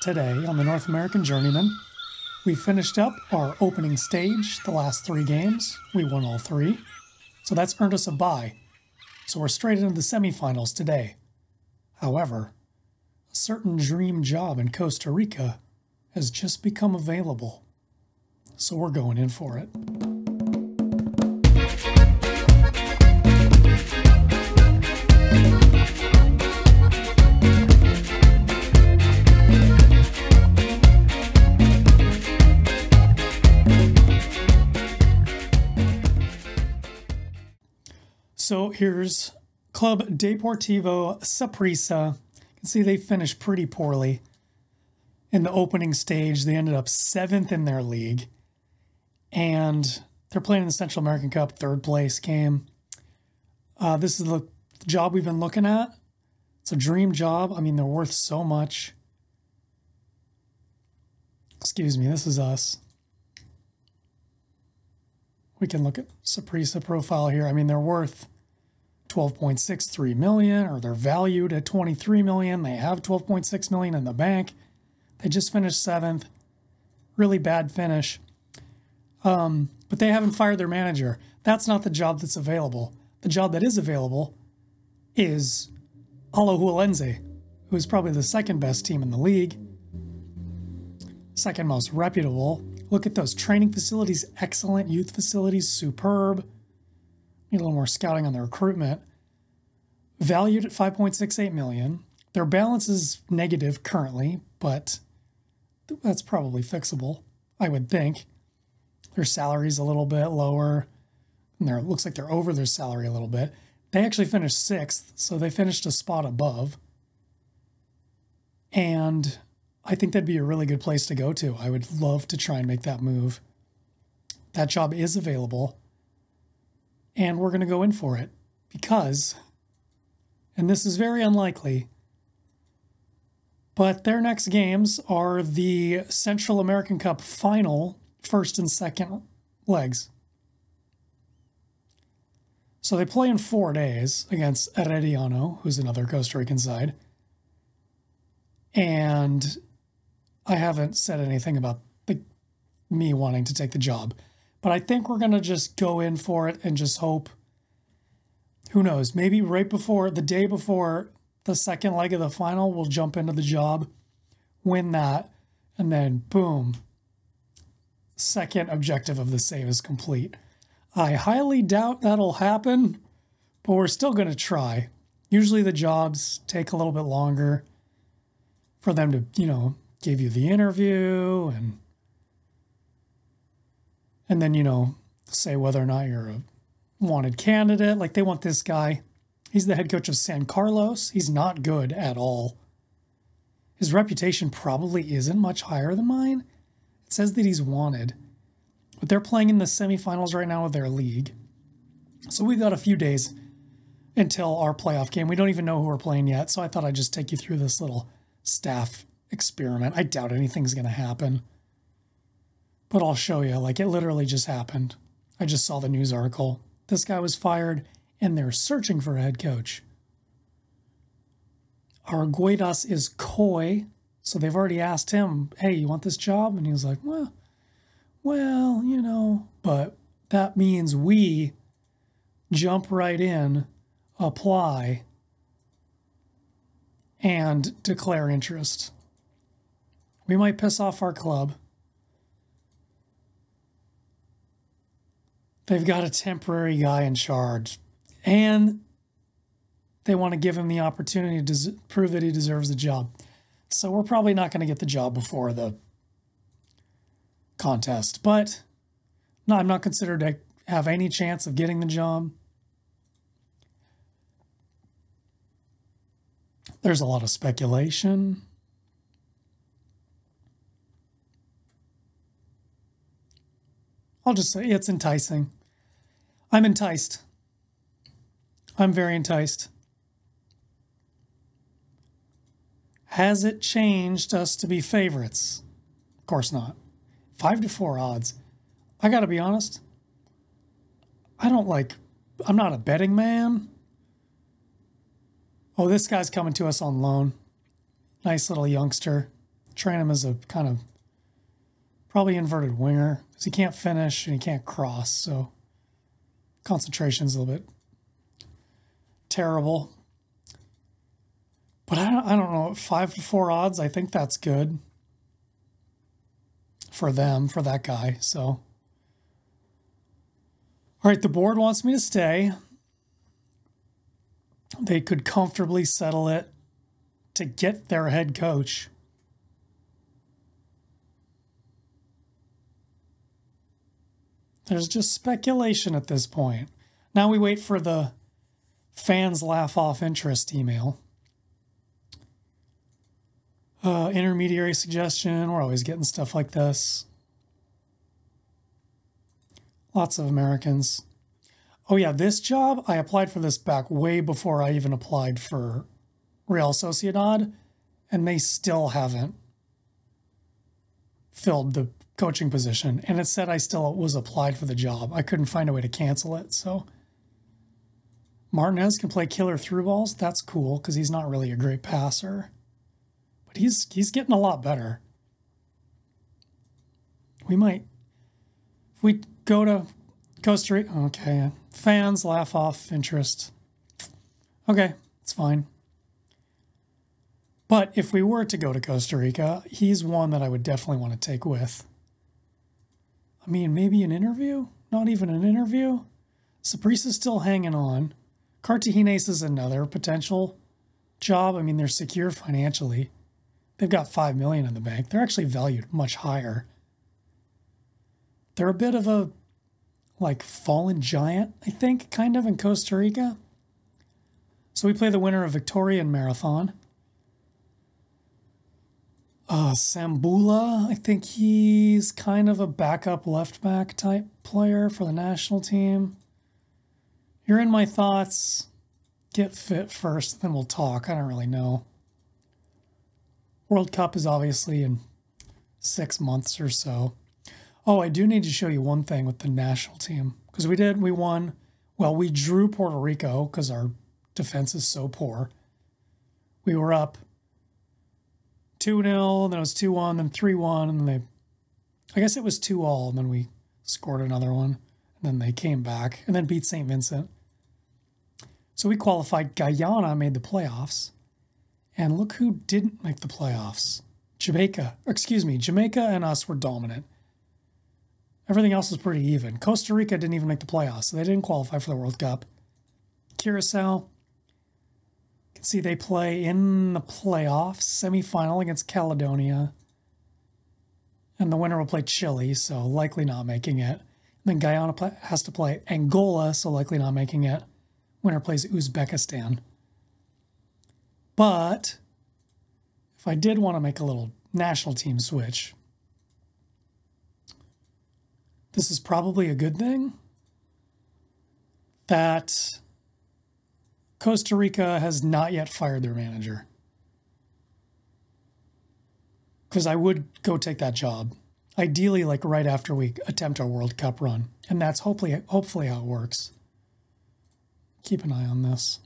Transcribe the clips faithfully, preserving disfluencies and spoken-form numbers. today on the North American Journeyman. We finished up our opening stage, the last three games. We won all three. So that's earned us a bye. So we're straight into the semifinals today. However, a certain dream job in Costa Rica has just become available. So we're going in for it. So here's Club Deportivo Saprissa. You can see they finished pretty poorly. In the opening stage, they ended up seventh in their league. And they're playing in the Central American Cup, third place game. Uh, this is the job we've been looking at. It's a dream job. I mean, they're worth so much. Excuse me, this is us. We can look at Saprissa profile here. I mean, they're worth twelve point six three million, or they're valued at twenty-three million. They have twelve point six million in the bank. They just finished seventh. Really bad finish. Um, but they haven't fired their manager. That's not the job that's available. The job that is available is Alajuelense, who is probably the second best team in the league, second most reputable. Look at those training facilities, excellent. Youth facilities, superb. Need a little more scouting on the recruitment. Valued at five point six eight million. Their balance is negative currently, but that's probably fixable, I would think. Their salary's a little bit lower, and it looks like they're over their salary a little bit. They actually finished sixth, so they finished a spot above. And I think that'd be a really good place to go to. I would love to try and make that move. That job is available, and we're going to go in for it because, and this is very unlikely, but their next games are the Central American Cup final, first and second legs. So they play in four days against Herediano, who's another Costa Rican side. And I haven't said anything about the, me wanting to take the job, but I think we're going to just go in for it and just hope. Who knows? Maybe right before, the day before the second leg of the final, we'll jump into the job, win that, and then boom. Second objective of the save is complete. I highly doubt that'll happen, but we're still going to try. Usually the jobs take a little bit longer for them to, you know, give you the interview and and then, you know, say whether or not you're a wanted candidate. Like, they want this guy. He's the head coach of San Carlos. He's not good at all. His reputation probably isn't much higher than mine. It says that he's wanted. But they're playing in the semifinals right now of their league. So we've got a few days until our playoff game. We don't even know who we're playing yet, so I thought I'd just take you through this little staff experiment. I doubt anything's going to happen, but I'll show you. Like, it literally just happened. I just saw the news article. This guy was fired, and they're searching for a head coach. Arguedas is coy, so they've already asked him, hey, you want this job? And he was like, well, well, you know, but that means we jump right in, apply, and declare interest. We might piss off our club. They've got a temporary guy in charge, and they want to give him the opportunity to prove that he deserves the job. So we're probably not going to get the job before the contest, but no, I'm not considered to have any chance of getting the job. There's a lot of speculation. I'll just say it's enticing. I'm enticed. I'm very enticed. Has it changed us to be favorites? Of course not. Five to four odds. I gotta be honest. I don't like, I'm not a betting man. Oh, this guy's coming to us on loan. Nice little youngster. train him as a kind of probably inverted winger because he can't finish and he can't cross, so concentration's a little bit terrible. But I don't, I don't know, five to four odds, I think that's good for them, for that guy. So, all right, the board wants me to stay. They could comfortably settle it to get their head coach. There's just speculation at this point. Now we wait for the fans laugh off interest email. Uh, intermediary suggestion. We're always getting stuff like this. Lots of Americans. Oh yeah, this job, I applied for this back way before I even applied for Real Sociedad, and they still haven't filled the coaching position. And it said I still was applied for the job. I couldn't find a way to cancel it, so. Martinez can play killer through balls. That's cool, because he's not really a great passer. But he's, he's getting a lot better. We might, if we go to Costa Rica, okay. Fans laugh off interest. Okay, it's fine. But if we were to go to Costa Rica, he's one that I would definitely want to take with. I mean, maybe an interview? Not even an interview? Saprissa's still hanging on. Cartaginés is another potential job. I mean, they're secure financially. They've got five million dollars in the bank. They're actually valued much higher. They're a bit of a, like, fallen giant, I think, kind of, in Costa Rica. So we play the winner of Victoria and Marathon. Uh, Sambula, I think he's kind of a backup left-back type player for the national team. You're in my thoughts. Get fit first, then we'll talk. I don't really know. World Cup is obviously in six months or so. Oh, I do need to show you one thing with the national team. Because we did, we won. Well, we drew Puerto Rico because our defense is so poor. We were up two nil, then it was two one, then three one, and then they... I guess it was two all, and then we scored another one. And then they came back, and then beat Saint Vincent. So we qualified. Guyana made the playoffs. And look who didn't make the playoffs. Jamaica. Excuse me, Jamaica and us were dominant. Everything else was pretty even. Costa Rica didn't even make the playoffs, so they didn't qualify for the World Cup. Curacao, you can see they play in the playoffs, semifinal against Caledonia. And the winner will play Chile, so likely not making it. And then Guyana has to play Angola, so likely not making it. Winner plays Uzbekistan. But if I did want to make a little national team switch, this is probably a good thing that Costa Rica has not yet fired their manager. Because I would go take that job. Ideally, like right after we attempt our World Cup run. And that's hopefully, hopefully how it works. Keep an eye on this.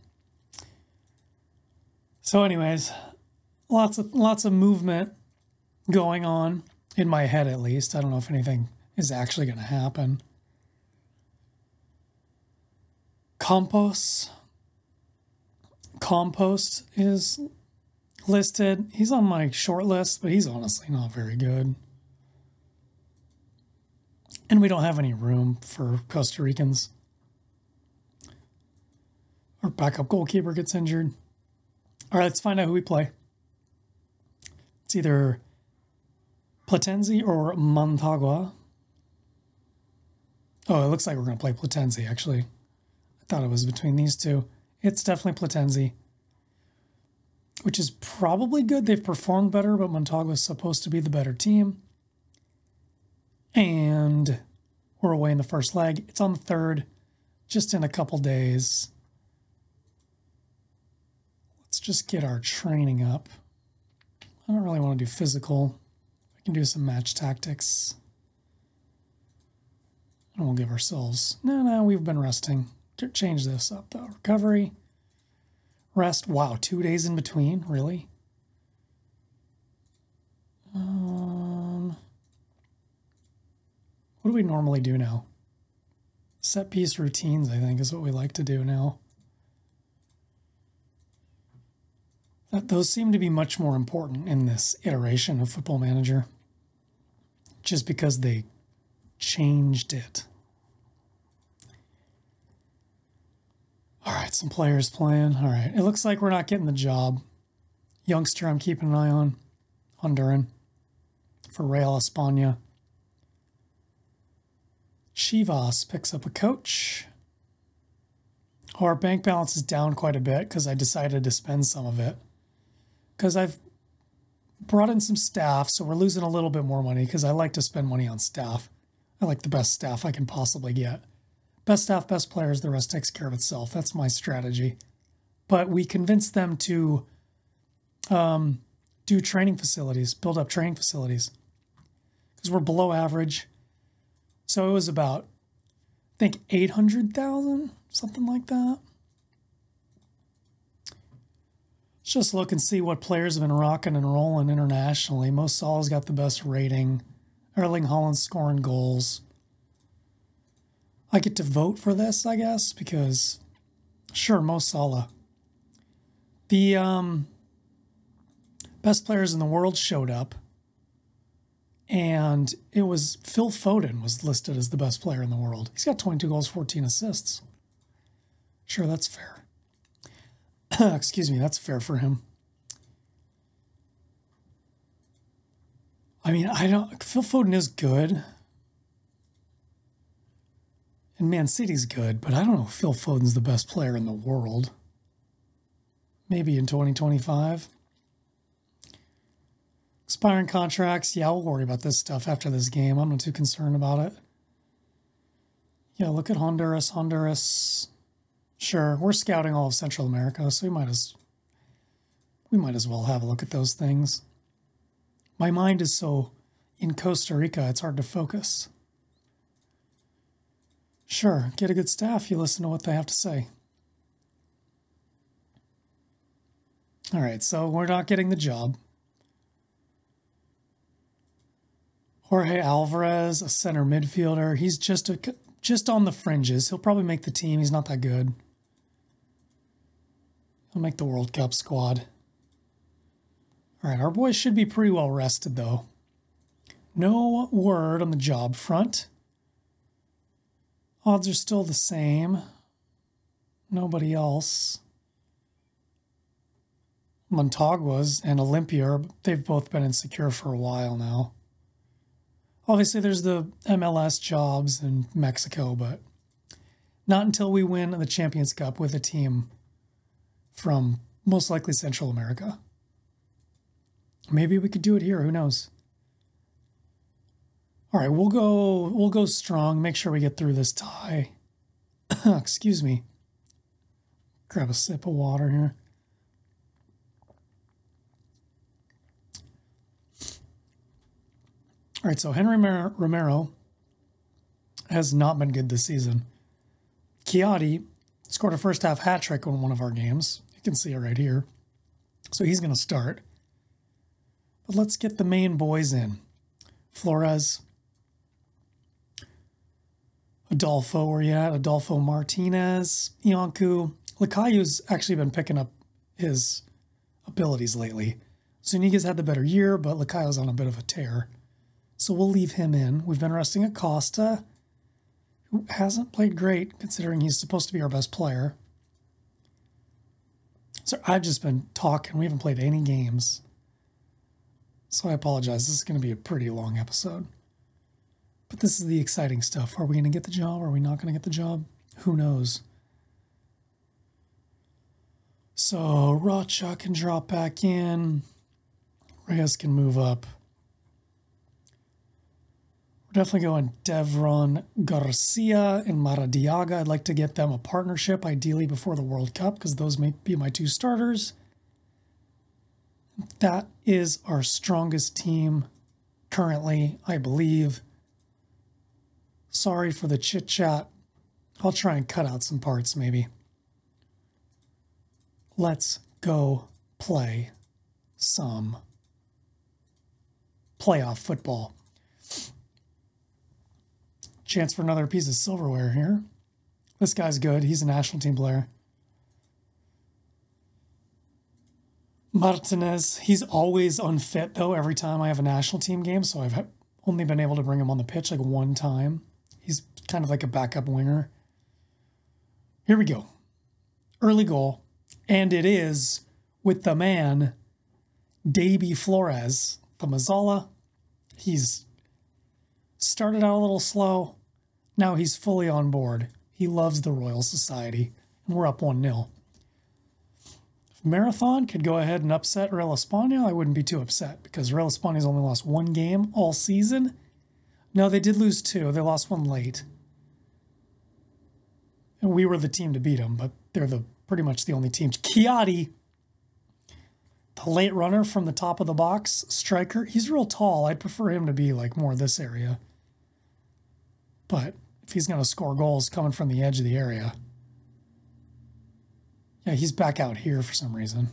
So anyways, lots of lots of movement going on, in my head at least. I don't know if anything is actually going to happen. Compost. Compost is listed. He's on my short list, but he's honestly not very good. And we don't have any room for Costa Ricans. Our backup goalkeeper gets injured. All right, let's find out who we play. It's either Platense or Motagua. Oh, it looks like we're going to play Platense, actually. I thought it was between these two. It's definitely Platense, which is probably good. They've performed better, but Motagua is supposed to be the better team. And we're away in the first leg. It's on the third, just in a couple days. Let's just get our training up. I don't really want to do physical. I can do some match tactics. And we'll give ourselves... No, no, we've been resting. Change this up, though. Recovery. Rest. Wow, two days in between? Really? we normally do now. Set piece routines, I think, is what we like to do now. That, those seem to be much more important in this iteration of Football Manager, just because they changed it. All right, some players playing. All right, it looks like we're not getting the job. Youngster I'm keeping an eye on. Honduran for Real España. Chivas picks up a coach. Our bank balance is down quite a bit because I decided to spend some of it. Because I've brought in some staff, so we're losing a little bit more money because I like to spend money on staff. I like the best staff I can possibly get. Best staff, best players, the rest takes care of itself. That's my strategy. But we convinced them to um, do training facilities, build up training facilities. Because we're below average. So it was about, I think, eight hundred thousand, something like that. Let's just look and see what players have been rocking and rolling internationally. Mo Salah's got the best rating. Erling Haaland scoring goals. I get to vote for this, I guess, because, sure, Mo Salah. The um, best players in the world showed up. And it was Phil Foden was listed as the best player in the world. He's got twenty-two goals, fourteen assists. Sure, that's fair. Excuse me, that's fair for him. I mean, I don't. Phil Foden is good. And Man City's good, but I don't know if Phil Foden's the best player in the world. Maybe in twenty twenty-five. Expiring contracts, yeah, we'll worry about this stuff after this game. I'm not too concerned about it. Yeah, look at Honduras, Honduras. Sure, we're scouting all of Central America, so we might as we might as well have a look at those things. My mind is so in Costa Rica, it's hard to focus. Sure, get a good staff, you listen to what they have to say. All right, so we're not getting the job. Jorge Alvarez, a center midfielder. He's just a, just on the fringes. He'll probably make the team. He's not that good. He'll make the World Cup squad. All right, our boys should be pretty well rested, though. No word on the job front. Odds are still the same. Nobody else. Motagwa's and Olympia, they've both been insecure for a while now. Obviously, there's the M L S jobs in Mexico, but not until we win the Champions Cup with a team from most likely Central America. Maybe we could do it here. Who knows? All right, we'll go. We'll go strong. Make sure we get through this tie. Excuse me. Grab a sip of water here. All right, so Henry Romero has not been good this season. Chiotti scored a first-half hat-trick on one of our games. You can see it right here. So he's going to start. But let's get the main boys in. Flores. Adolfo, where you at? Adolfo Martinez. Iancu. Lakayu's actually been picking up his abilities lately. Zuniga's had the better year, but Lakayu's on a bit of a tear. So we'll leave him in. We've been resting Acosta, who hasn't played great, considering he's supposed to be our best player. So I've just been talking. We haven't played any games. So I apologize. This is going to be a pretty long episode. But this is the exciting stuff. Are we going to get the job? Are we not going to get the job? Who knows? So Rocha can drop back in. Reyes can move up. Definitely going Devron Garcia and Maradiaga. I'd like to get them a partnership, ideally before the World Cup, because those may be my two starters. That is our strongest team currently, I believe. Sorry for the chit-chat. I'll try and cut out some parts, maybe. Let's go play some playoff football. Chance for another piece of silverware here. This guy's good. He's a national team player. Martinez, he's always unfit, though, every time I have a national team game, so I've only been able to bring him on the pitch like one time. He's kind of like a backup winger. Here we go. Early goal, and it is with the man, Davey Flores, the Mazzala. He's started out a little slow. Now he's fully on board. He loves the Royal Society, and we're up one nil. If Marathon could go ahead and upset Real España, I wouldn't be too upset, because Real España's only lost one game all season. No, they did lose two. They lost one late. And we were the team to beat them, but they're the pretty much the only team. Chiotti, the late runner from the top of the box, striker. He's real tall. I'd prefer him to be like more this area. But if he's going to score goals coming from the edge of the area. Yeah, he's back out here for some reason.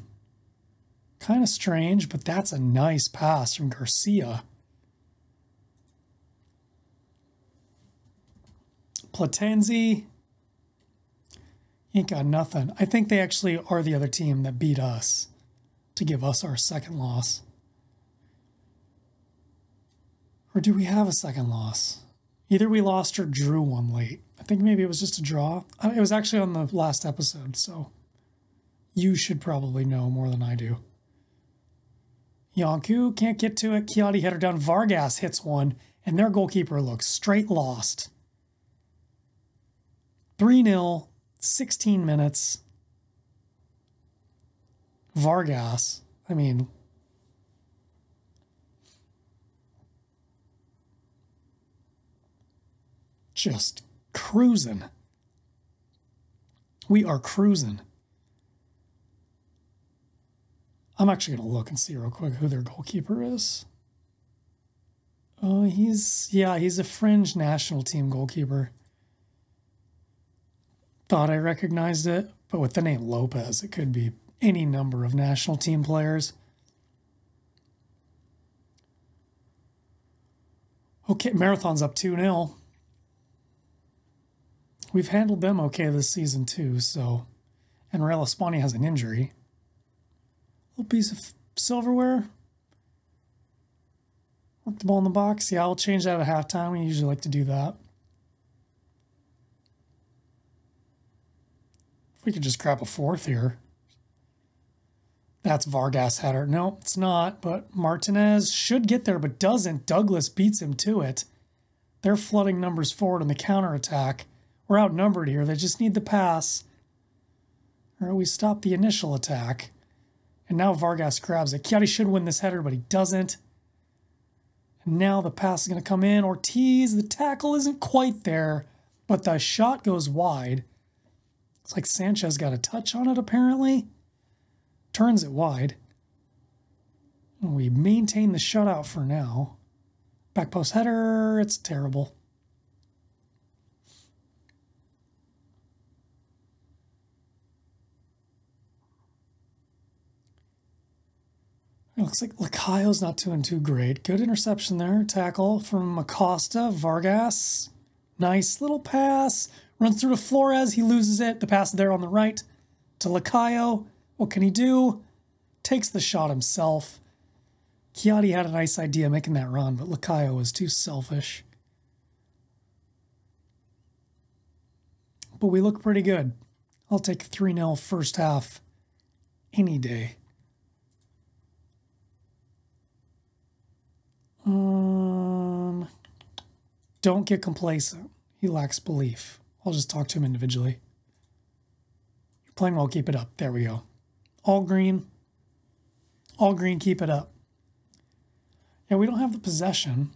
Kind of strange, but that's a nice pass from Garcia. Platense. Ain't got nothing. I think they actually are the other team that beat us to give us our second loss. Or do we have a second loss? Either we lost or drew one late. I think maybe it was just a draw. It was actually on the last episode, so you should probably know more than I do. Iancu can't get to it. Chiotti header down. Vargas hits one, and their goalkeeper looks straight lost. three nil. sixteen minutes. Vargas, I mean, just cruising. We are cruising. I'm actually going to look and see real quick who their goalkeeper is. Oh, he's, yeah, he's a fringe national team goalkeeper. Thought I recognized it, but with the name Lopez, it could be any number of national team players. Okay, Marathon's up two nil. We've handled them okay this season too, so... And Real España has an injury. Little piece of silverware. Work the ball in the box. Yeah, I'll change that at halftime. We usually like to do that. We could just grab a fourth here. That's Vargas header. No, it's not, but Martinez should get there, but doesn't. Douglas beats him to it. They're flooding numbers forward on the counterattack. We're outnumbered here. They just need the pass. Or we stop the initial attack. And now Vargas grabs it. Chiotti should win this header, but he doesn't. And now the pass is going to come in. Ortiz, the tackle isn't quite there, but the shot goes wide. It's like Sanchez got a touch on it, apparently. Turns it wide. And we maintain the shutout for now. Back post header. It's terrible. It looks like Lacayo's not doing too great. Good interception there. Tackle from Acosta. Vargas. Nice little pass. Runs through to Flores. He loses it. The pass there on the right to Lacayo. What can he do? Takes the shot himself. Chiotti had a nice idea making that run, but Lacayo was too selfish. But we look pretty good. I'll take three nil first half any day. Um, don't get complacent. He lacks belief. I'll just talk to him individually. You're playing well, keep it up. There we go. All green. All green, keep it up. Yeah, we don't have the possession.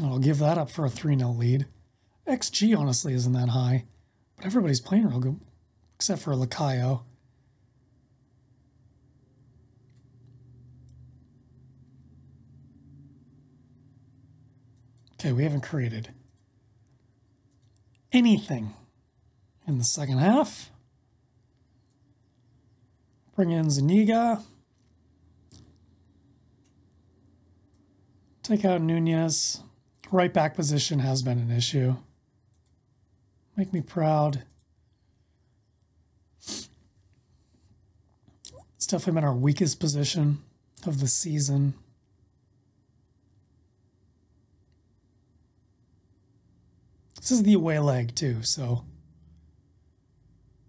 I'll give that up for a three nil lead. X G, honestly, isn't that high. But everybody's playing real good, except for Lacayo. Okay, we haven't created anything in the second half. Bring in Zuniga. take out Nunez. Right back position has been an issue. Make me proud. It's definitely been our weakest position of the season. This is the away leg too, so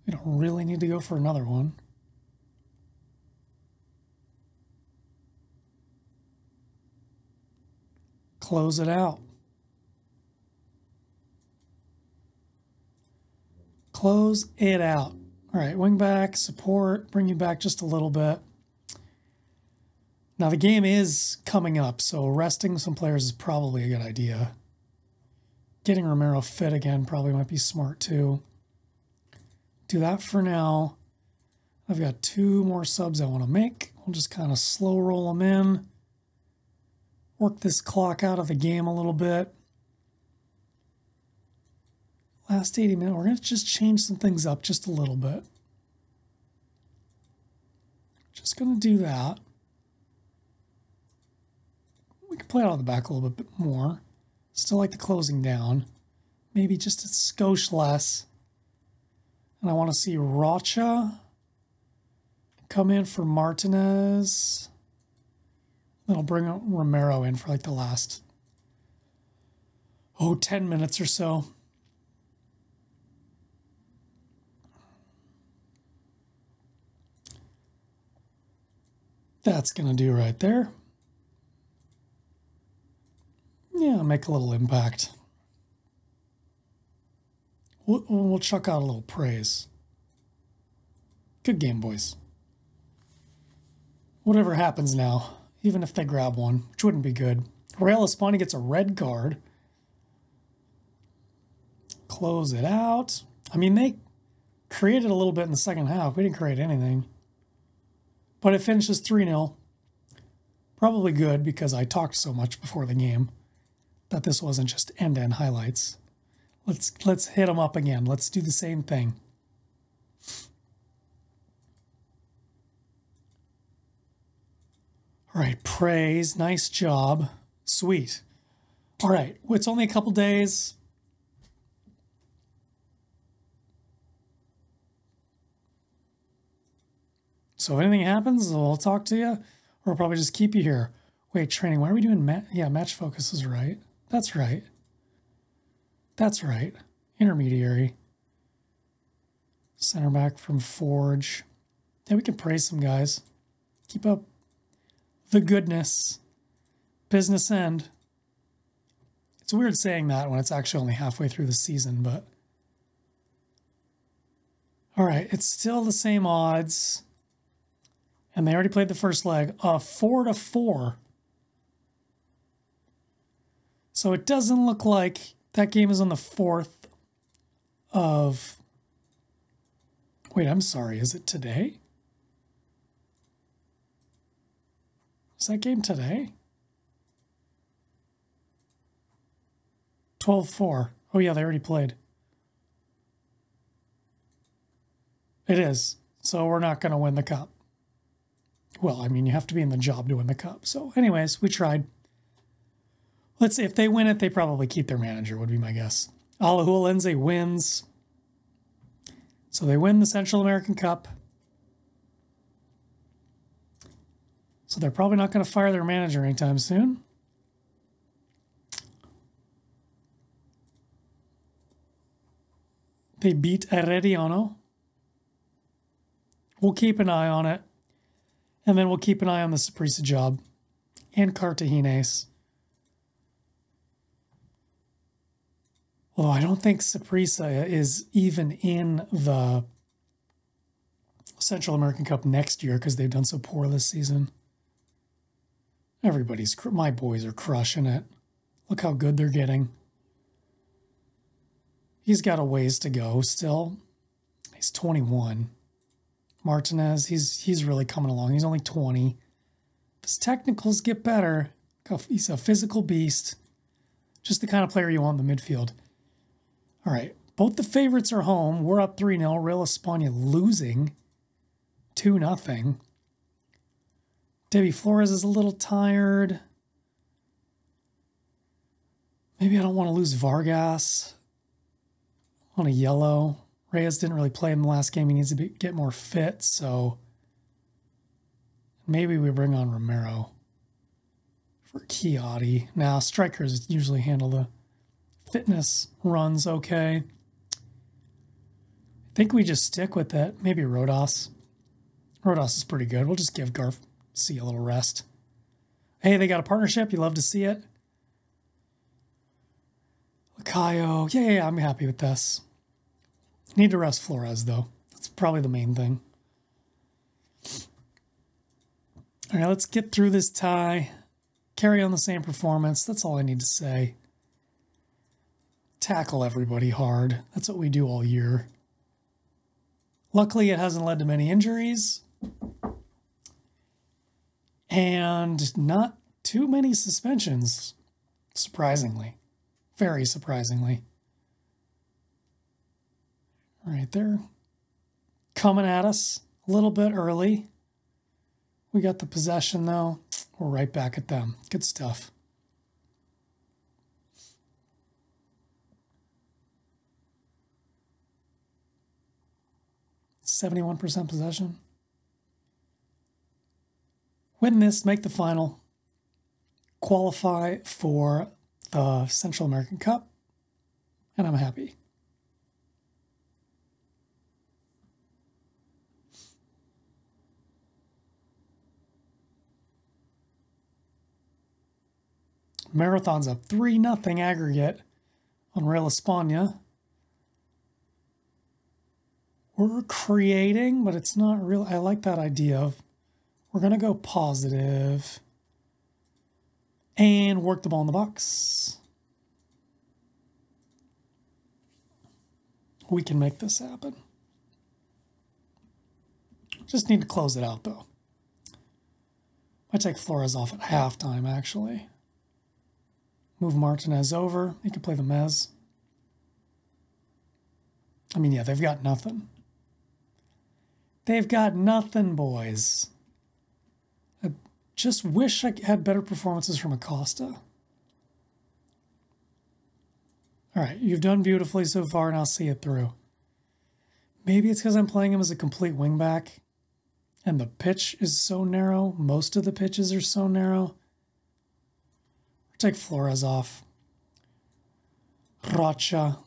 we don't really need to go for another one. Close it out. Close it out. All right, wing back, support, bring you back just a little bit. Now the game is coming up, so resting some players is probably a good idea. Getting Romero fit again probably might be smart too. Do that for now. I've got two more subs I want to make. We'll just kind of slow roll them in. Work this clock out of the game a little bit. Last eighty minutes, we're going to just change some things up just a little bit. Just going to do that. We can play out of the back a little bit more. Still like the closing down. Maybe just a skosh less. And I want to see Rocha come in for Martinez. Then I'll bring Romero in for like the last, oh, ten minutes or so. That's going to do right there. Yeah, make a little impact. We'll, we'll chuck out a little praise. Good game, boys. Whatever happens now, even if they grab one, which wouldn't be good. Real España gets a red card. Close it out. I mean, they created a little bit in the second half. We didn't create anything. But it finishes three nil. Probably good because I talked so much before the game that this wasn't just end-to-end highlights. Let's let's hit them up again. Let's do the same thing. All right, praise. Nice job. Sweet. All right, it's only a couple days. So if anything happens, I'll talk to you, or I'll probably just keep you here. Wait, training, why are we doing ma yeah, match focus is right. That's right. That's right. Intermediary. Center back from Forge. Yeah, we can praise some guys. Keep up the goodness. Business end. It's weird saying that when it's actually only halfway through the season, but... All right, it's still the same odds. And they already played the first leg, uh, four to four. So it doesn't look like that game is on the fourth of. Wait, I'm sorry. Is it today? Is that game today? twelve four. Oh yeah, they already played. It is. So we're not going to win the cup. Well, I mean, you have to be in the job to win the cup. So anyways, we tried. Let's see. If they win it, they probably keep their manager, would be my guess. Alajuelense wins. So they win the Central American Cup. So they're probably not going to fire their manager anytime soon. They beat Herediano. We'll keep an eye on it. And then we'll keep an eye on the Saprissa job and Cartaginés. Although I don't think Saprissa is even in the Central American Cup next year because they've done so poor this season. Everybody's, my boys are crushing it. Look how good they're getting. He's got a ways to go still. He's twenty-one. Martinez, he's he's really coming along. He's only twenty. His technicals get better. He's a physical beast. Just the kind of player you want in the midfield. All right. Both the favorites are home. We're up three nil. Real España losing two nothing. Debbie Flores is a little tired. Maybe I don't want to lose Vargas on a yellow. Reyes didn't really play in the last game. He needs to be, get more fit, so maybe we bring on Romero for Chiotti. Now, strikers usually handle the fitness runs okay. I think we just stick with it. Maybe Rodas. Rodas is pretty good. We'll just give Garcia a little rest. Hey, they got a partnership. You love to see it. Lacayo. Yeah, yeah, I'm happy with this. Need to rest Flores, though. That's probably the main thing. All right, let's get through this tie. Carry on the same performance. That's all I need to say. Tackle everybody hard. That's what we do all year. Luckily, it hasn't led to many injuries. And not too many suspensions, surprisingly. Very surprisingly. All right, they're coming at us a little bit early. We got the possession, though. We're right back at them. Good stuff. seventy-one percent possession. Win this, make the final. Qualify for the Central American Cup. And I'm happy. Marathon's up three nothing aggregate on Real España. We're creating, but it's not real. I like that idea of we're going to go positive and work the ball in the box. We can make this happen. Just need to close it out, though. I take Flores off at halftime, actually. Move Martinez over. He can play the Mez. I mean, yeah, they've got nothing. They've got nothing, boys. I just wish I had better performances from Acosta. All right, you've done beautifully so far, and I'll see it through. Maybe it's because I'm playing him as a complete wingback, and the pitch is so narrow. Most of the pitches are so narrow. Take Flores off. Rocha.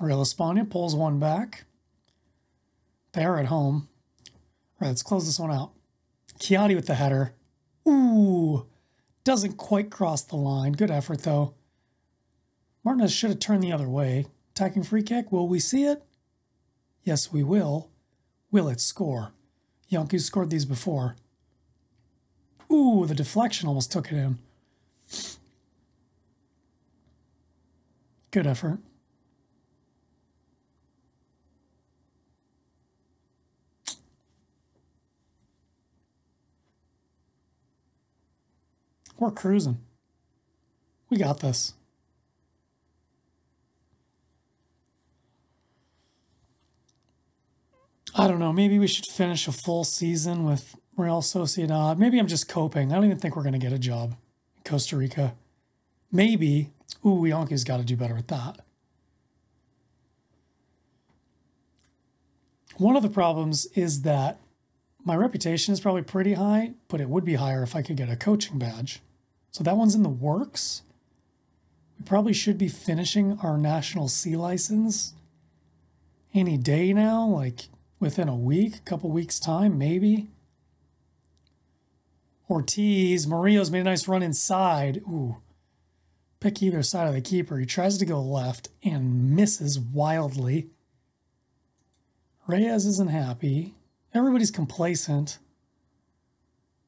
Real España pulls one back. They are at home. All right, let's close this one out. Chiotti with the header. Ooh, doesn't quite cross the line. Good effort, though. Martinez should have turned the other way. Attacking free kick. Will we see it? Yes, we will. Will it score? Iancu scored these before. Ooh, the deflection almost took it in. Good effort. We're cruising. We got this. I don't know, maybe we should finish a full season with Real Sociedad. Maybe I'm just coping. I don't even think we're going to get a job in Costa Rica. Maybe. Ooh, Iancu's got to do better with that. One of the problems is that my reputation is probably pretty high, but it would be higher if I could get a coaching badge. So that one's in the works. We probably should be finishing our National C license any day now, like within a week, a couple weeks' time, maybe. Ortiz, Murillo's made a nice run inside. Ooh, pick either side of the keeper. He tries to go left and misses wildly. Reyes isn't happy. Everybody's complacent.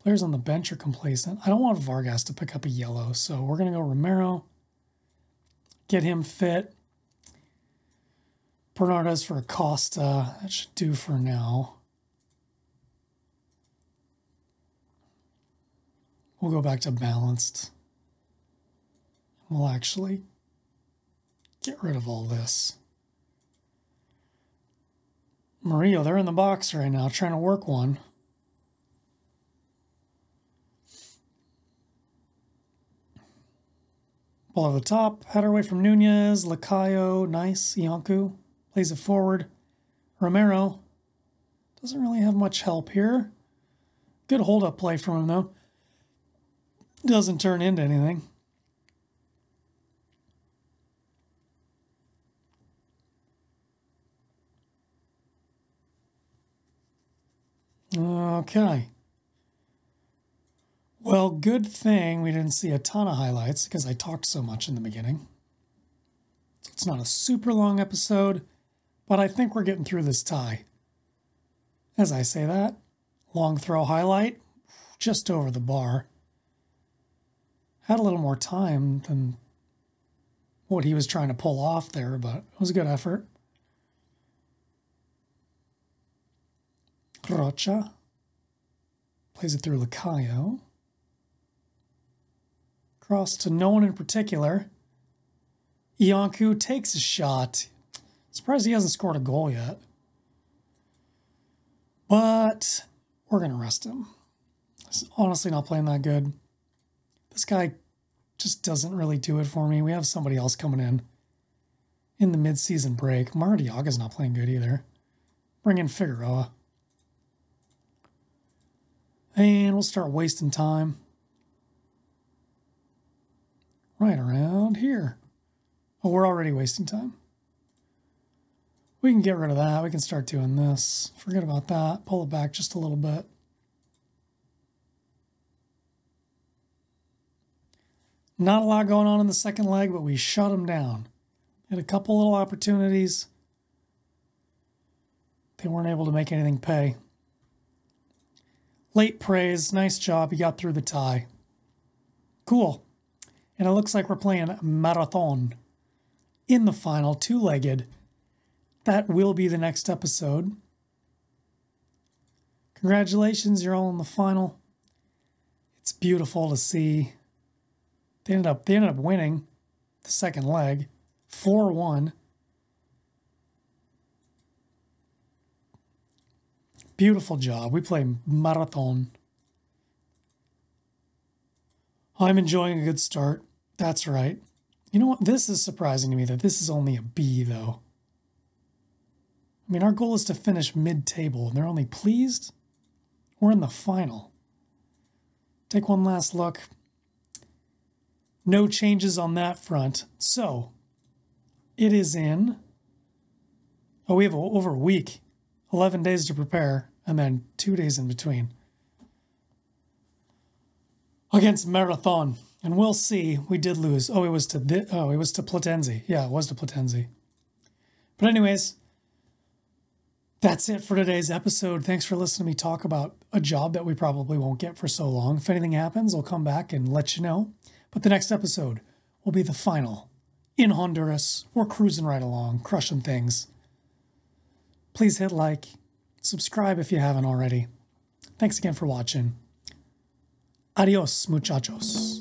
Players on the bench are complacent. I don't want Vargas to pick up a yellow, so we're going to go Romero. Get him fit. Bernardo's for Acosta. That should do for now. We'll go back to balanced. We'll actually get rid of all this. Murillo, they're in the box right now trying to work one. Ball over the top, header away from Nunez, Lacayo, nice, Iancu, plays it forward. Romero doesn't really have much help here. Good hold-up play from him, though. Doesn't turn into anything. Okay. Well, good thing we didn't see a ton of highlights because I talked so much in the beginning. It's not a super long episode, but I think we're getting through this tie. As I say that, long throw highlight, just over the bar. Had a little more time than what he was trying to pull off there, but it was a good effort. Rocha plays it through Lacayo. Cross to no one in particular. Iancu takes a shot. Surprised he hasn't scored a goal yet. But we're going to rest him. He's honestly not playing that good. This guy just doesn't really do it for me. We have somebody else coming in in the mid-season break. Maradiaga's not playing good either. Bring in Figueroa. And we'll start wasting time. Right around here. Oh, we're already wasting time. We can get rid of that. We can start doing this. Forget about that. Pull it back just a little bit. Not a lot going on in the second leg, but we shut them down. Had a couple little opportunities. They weren't able to make anything pay. Late praise. Nice job. You got through the tie. Cool. And it looks like we're playing Marathon in the final, two-legged. That will be the next episode. Congratulations. You're all in the final. It's beautiful to see. They ended up, they ended up winning the second leg, four one. Beautiful job. We play Marathon. I'm enjoying a good start. That's right. You know what? This is surprising to me that this is only a B, though. I mean, our goal is to finish mid-table, and they're only pleased we're in the final. Take one last look. No changes on that front. So, it is in... Oh, we have over a week. eleven days to prepare, and then two days in between. Against Marathon. And we'll see. We did lose. Oh, it was to... Thi oh, it was to Platense. Yeah, it was to Platense. But anyways... That's it for today's episode. Thanks for listening to me talk about a job that we probably won't get for so long. If anything happens, I'll come back and let you know. But the next episode will be the final in Honduras. We're cruising right along, crushing things. Please hit like, subscribe if you haven't already. Thanks again for watching. Adios, muchachos.